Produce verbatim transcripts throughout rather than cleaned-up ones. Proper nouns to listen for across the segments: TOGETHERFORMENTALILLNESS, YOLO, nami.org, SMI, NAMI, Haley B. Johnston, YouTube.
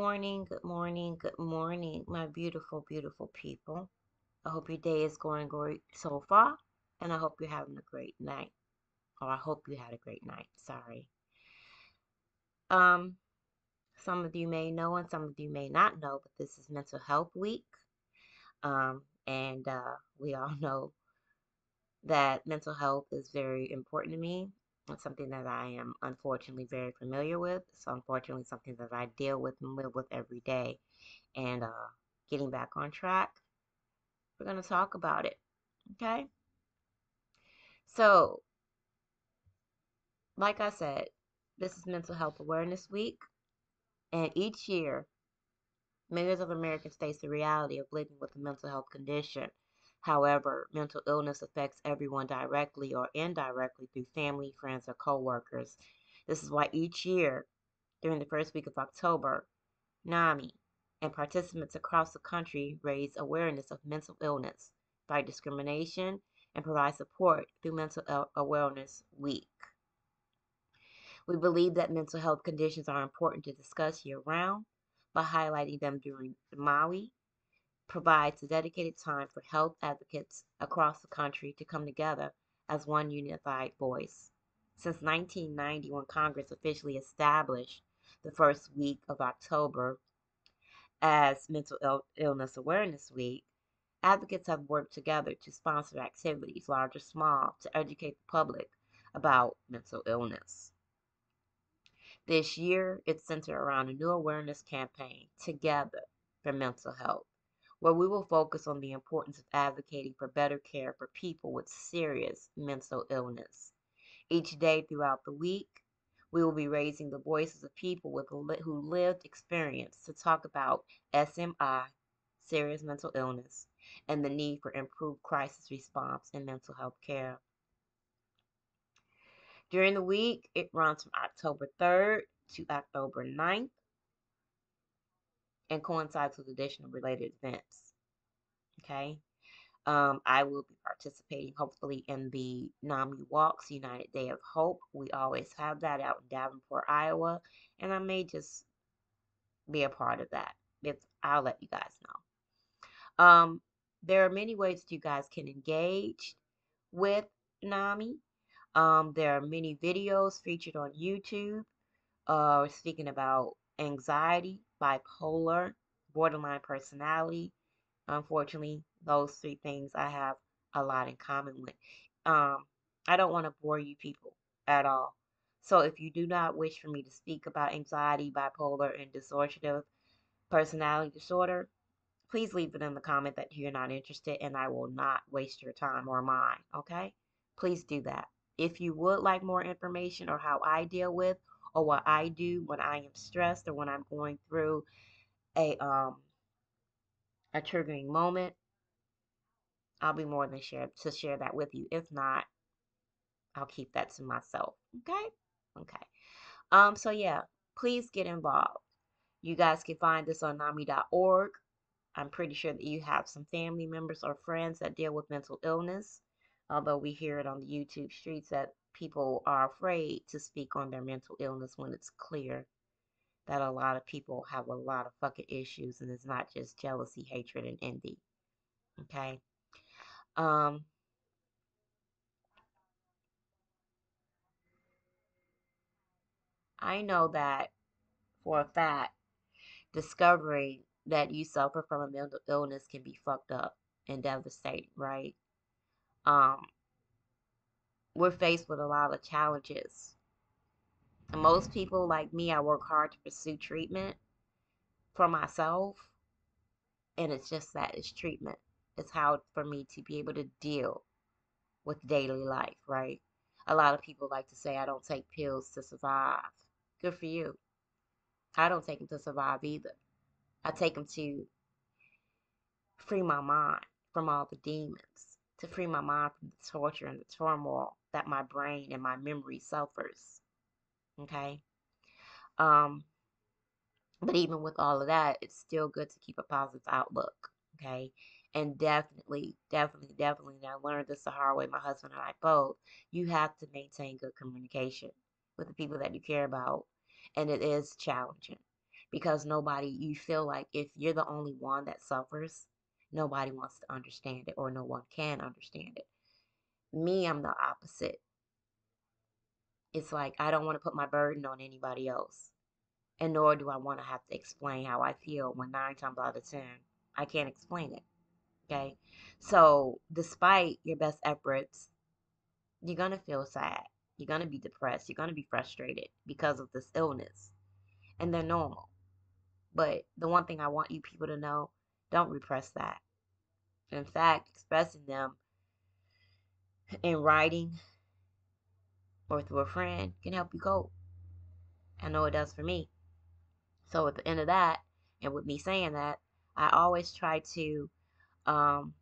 morning, good morning, good morning, my beautiful, beautiful people. I hope your day is going great so far, and I hope you're having a great night. Oh, I hope you had a great night. Sorry. Um, some of you may know and some of you may not know, but this is Mental Health Week. Um, and uh, we all know that mental health is very important to me. It's something that I am unfortunately very familiar with. It's unfortunately something that I deal with and live with every day. And uh, getting back on track, we're going to talk about it. Okay? So, like I said, this is Mental Health Awareness Week. And each year, millions of Americans face the reality of living with a mental health condition. However, mental illness affects everyone directly or indirectly through family, friends, or coworkers. This is why each year, during the first week of October, NAMI and participants across the country raise awareness of mental illness, fight discrimination, and provide support through Mental Awareness Week. We believe that mental health conditions are important to discuss year-round, but highlighting them during NAMI provides a dedicated time for health advocates across the country to come together as one unified voice. Since nineteen ninety, when Congress officially established the first week of October as Mental Ill- Illness Awareness Week, advocates have worked together to sponsor activities, large or small, to educate the public about mental illness. This year, it's centered around a new awareness campaign, Together for Mental Health, where we will focus on the importance of advocating for better care for people with serious mental illness. Each day throughout the week, we will be raising the voices of people with who lived experience to talk about S M I, serious mental illness, and the need for improved crisis response in mental health care. During the week, it runs from October third to October ninth, and coincides with additional related events. Okay, um, I will be participating hopefully in the NAMI Walks United Day of Hope. We always have that out in Davenport, Iowa, and I may just be a part of that. If I'll let you guys know. Um, there are many ways that you guys can engage with NAMI. Um, there are many videos featured on YouTube, uh, speaking about anxiety, bipolar, borderline personality. Unfortunately, those three things I have a lot in common with. Um, I don't want to bore you people at all. So if you do not wish for me to speak about anxiety, bipolar, and dissociative personality disorder, please leave it in the comment that you're not interested, and I will not waste your time or mine, okay? Please do that. If you would like more information or how I deal with or what I do when I am stressed or when I'm going through a um a triggering moment, I'll be more than sure to share that with you. If not, I'll keep that to myself. Okay? Okay. Um, so yeah, please get involved. You guys can find this on nami dot org. I'm pretty sure that you have some family members or friends that deal with mental illness, although we hear it on the YouTube streets that people are afraid to speak on their mental illness when it's clear that a lot of people have a lot of fucking issues, and it's not just jealousy, hatred, and envy. Okay? Um, I know that for a fact, discovering that you suffer from a mental illness can be fucked up and devastating, right? Um... We're faced with a lot of challenges. And most people like me, I work hard to pursue treatment for myself. And it's just that, it's treatment. It's how for me to be able to deal with daily life, right? A lot of people like to say, I don't take pills to survive. Good for you. I don't take them to survive either. I take them to free my mind from all the demons, to free my mind from the torture and the turmoil that my brain and my memory suffers, okay? Um, but even with all of that, it's still good to keep a positive outlook, okay? And definitely, definitely, definitely, and I learned this the hard way, my husband and I both, you have to maintain good communication with the people that you care about, and it is challenging. because nobody, you feel like if you're the only one that suffers, nobody wants to understand it, or no one can understand it. Me, I'm the opposite. It's like I don't want to put my burden on anybody else, and nor do I want to have to explain how I feel when nine times out of ten, I can't explain it, okay? So despite your best efforts, you're going to feel sad. You're going to be depressed. You're going to be frustrated because of this illness, and they're normal. But the one thing I want you people to know, don't repress that. In fact, expressing them in writing or through a friend can help you cope. I know it does for me. So at the end of that, and with me saying that, I always try to um,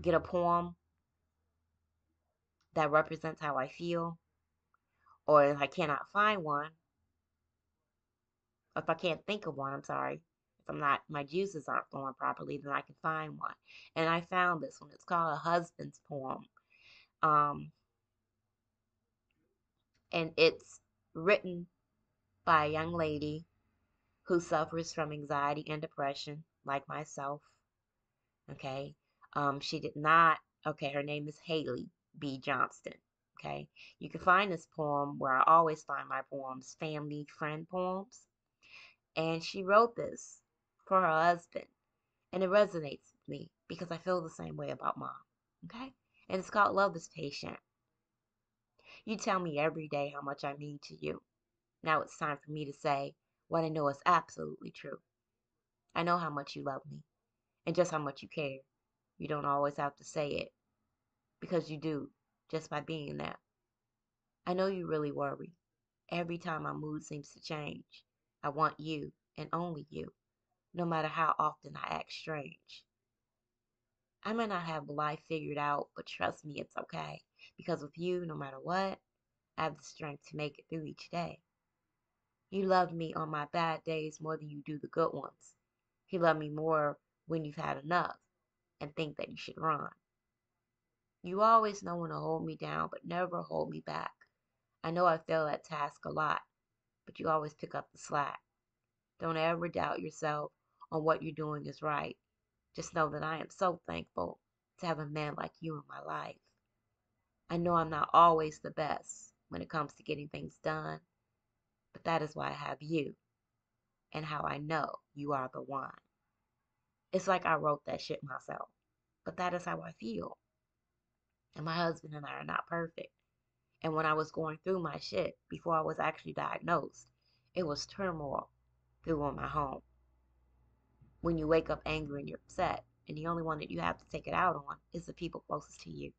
get a poem that represents how I feel. Or if I cannot find one, if I can't think of one, I'm sorry, if I'm not, my juices aren't flowing properly, then I can find one. And I found this one. It's called A Husband's Poem. Um, and it's written by a young lady who suffers from anxiety and depression, like myself. Okay. Um, she did not, okay, her name is Haley B. Johnston. Okay. You can find this poem where I always find my poems, family, friend poems. And she wrote this for her husband. And it resonates with me because I feel the same way about mom. Okay. And it's called Love is Patient. You tell me every day how much I mean to you. Now it's time for me to say what I know is absolutely true. I know how much you love me and just how much you care. You don't always have to say it, because you do just by being there. I know you really worry. Every time my mood seems to change, I want you and only you, no matter how often I act strange. I may not have life figured out, but trust me, it's okay. Because with you, no matter what, I have the strength to make it through each day. You love me on my bad days more than you do the good ones. You love me more when you've had enough and think that you should run. You always know when to hold me down, but never hold me back. I know I fail at task a lot, but you always pick up the slack. Don't ever doubt yourself on what you're doing is right. Just know that I am so thankful to have a man like you in my life. I know I'm not always the best when it comes to getting things done, but that is why I have you and how I know you are the one. It's like I wrote that shit myself, but that is how I feel. And my husband and I are not perfect. And when I was going through my shit before I was actually diagnosed, it was turmoil through on my home. When you wake up angry and you're upset, and the only one that you have to take it out on is the people closest to you.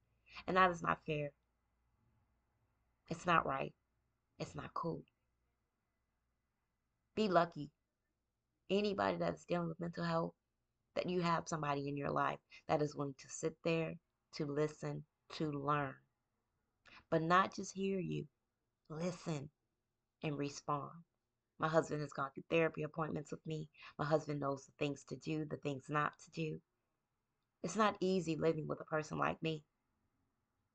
And that is not fair. It's not right. It's not cool. Be lucky. Anybody that's dealing with mental health, that you have somebody in your life that is willing to sit there, to listen, to learn. But not just hear you. Listen and respond. My husband has gone through therapy appointments with me. My husband knows the things to do, the things not to do. It's not easy living with a person like me.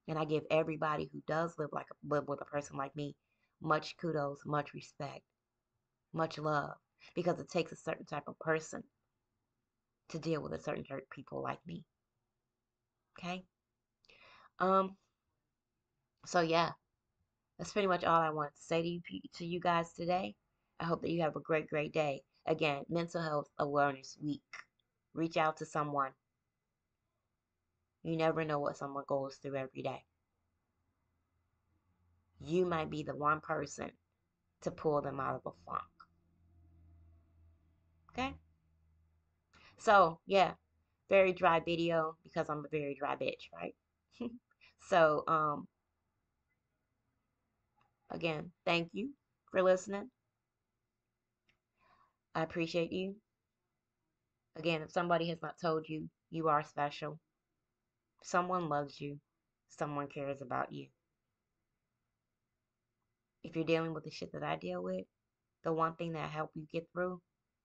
And I give everybody who does live like live with a person like me much kudos, much respect, much love, because it takes a certain type of person to deal with a certain type of people like me. Okay? Um. So yeah, that's pretty much all I wanted to say to you, to you guys today. I hope that you have a great, great day. Again, Mental Health Awareness Week. Reach out to someone. You never know what someone goes through every day. You might be the one person to pull them out of a funk. Okay? So, yeah. Very dry video because I'm a very dry bitch, right? So, um, again, thank you for listening. I appreciate you. Again, if somebody has not told you, you are special. Someone loves you. Someone cares about you. If you're dealing with the shit that I deal with, the one thing that helps you get through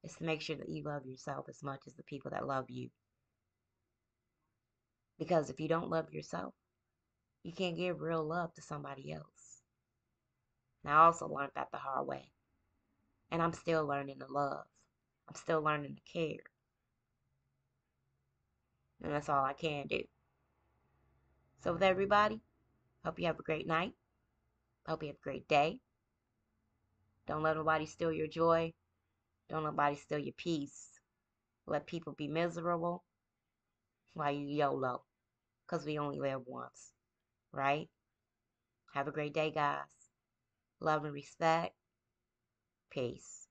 is to make sure that you love yourself as much as the people that love you. Because if you don't love yourself, you can't give real love to somebody else. And I also learned that the hard way. And I'm still learning to love. I'm still learning to care. And that's all I can do. So with everybody, hope you have a great night. Hope you have a great day. Don't let nobody steal your joy. Don't let nobody steal your peace. Let people be miserable while you YOLO. Because we only live once. Right? Have a great day, guys. Love and respect. Peace.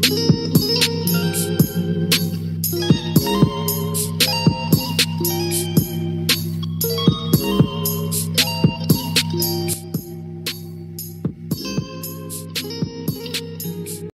Thank you.